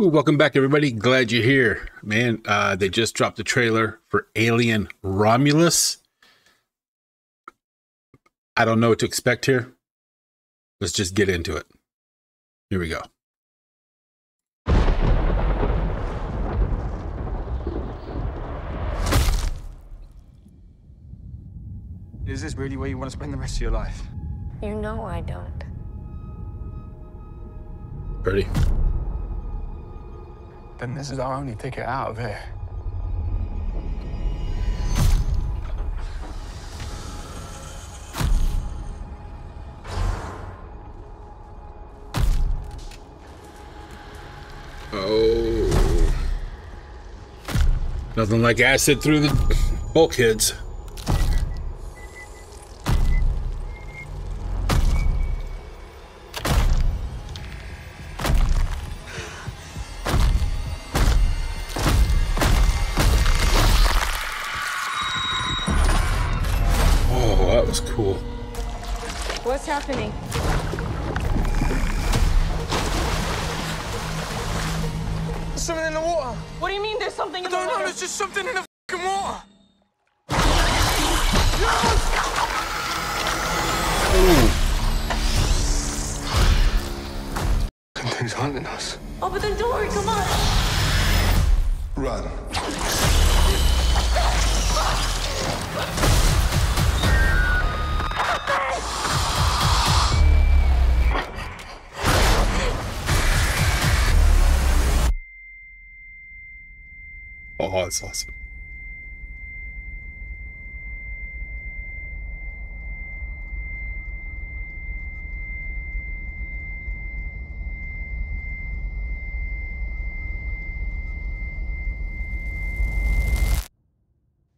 Welcome back, everybody. Glad you're here, man. They just dropped the trailer for Alien Romulus. I don't know what to expect here. Let's just get into it. Here we go. Is this really where you want to spend the rest of your life? You know I don't. Pretty. Then this is our only ticket out of here. Oh. Nothing like acid through the bulkheads. Oh, that's awesome.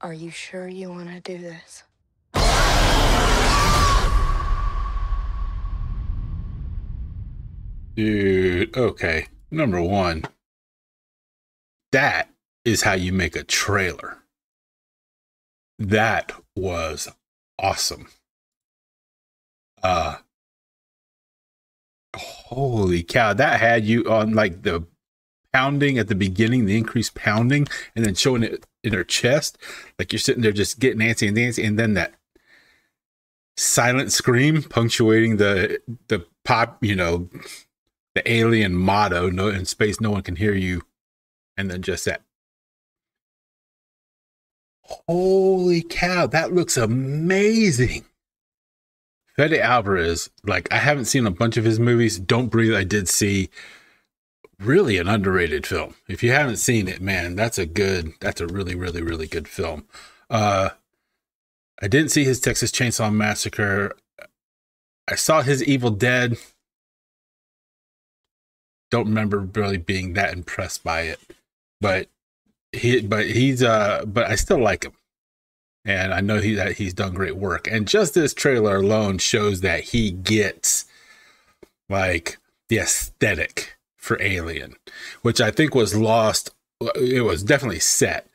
Are you sure you want to do this? Dude, okay. Number one. That is how you make a trailer. That was awesome. Holy cow, that had you on like the pounding at the beginning, the increased pounding, and then showing it in her chest. Like you're sitting there just getting antsy and dancing, and then that silent scream punctuating the pop, you know, the alien motto, no, in space no one can hear you, and then just that. Holy cow, that looks amazing. Fede Alvarez, like I haven't seen a bunch of his movies. Don't Breathe, I did see. Really an underrated film. If you haven't seen it, man, that's a really, really, really good film. I didn't see his Texas Chainsaw Massacre. I saw his Evil Dead. Don't remember really being that impressed by it, but I still like him, and I know he's done great work. And just this trailer alone shows that he gets like the aesthetic for Alien, which I think was lost. It was definitely set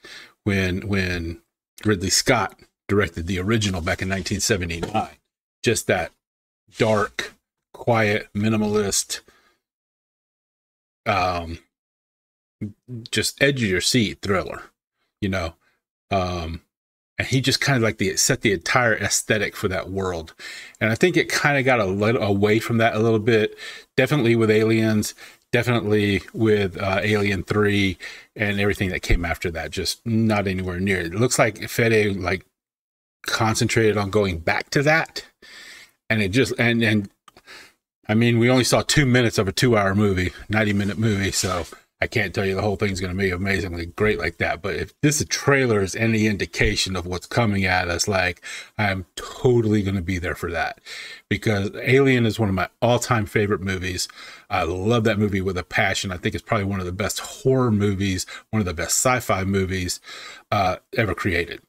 when Ridley Scott directed the original back in 1979. Just that dark, quiet, minimalist, just edge of your seat thriller, you know. And he just kind of like set the entire aesthetic for that world, and I think it kind of got a little away from that a little bit. Definitely with Aliens, definitely with Alien 3 and everything that came after that. Just not anywhere near it. It looks like Fede like concentrated on going back to that, and it just and I mean, we only saw 2 minutes of a 2-hour movie, 90-minute movie, so I can't tell you the whole thing's going to be amazingly great like that. But if this trailer is any indication of what's coming at us, like, I'm totally going to be there for that, because Alien is one of my all-time favorite movies. I love that movie with a passion. I think it's probably one of the best horror movies, one of the best sci-fi movies ever created.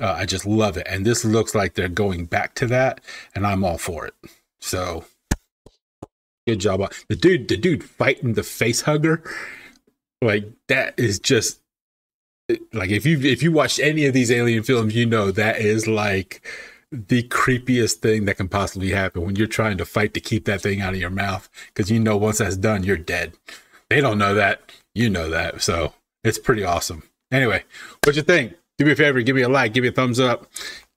I just love it. And this looks like they're going back to that, and I'm all for it. So good job. The dude fighting the face hugger, like that is just like, if you watch any of these Alien films, you know that is like the creepiest thing that can possibly happen when you're trying to fight to keep that thing out of your mouth, because you know once that's done, you're dead. They don't know that. You know that. So it's pretty awesome. Anyway, what you think? Do me a favor. Give me a like. Give me a thumbs up.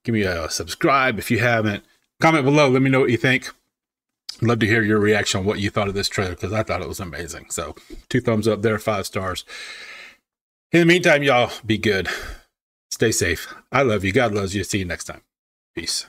Give me a subscribe if you haven't. Comment below. Let me know what you think. I'd love to hear your reaction on what you thought of this trailer, because I thought it was amazing. So 2 thumbs up there, 5 stars. In the meantime, y'all, be good. Stay safe. I love you. God loves you. See you next time. Peace.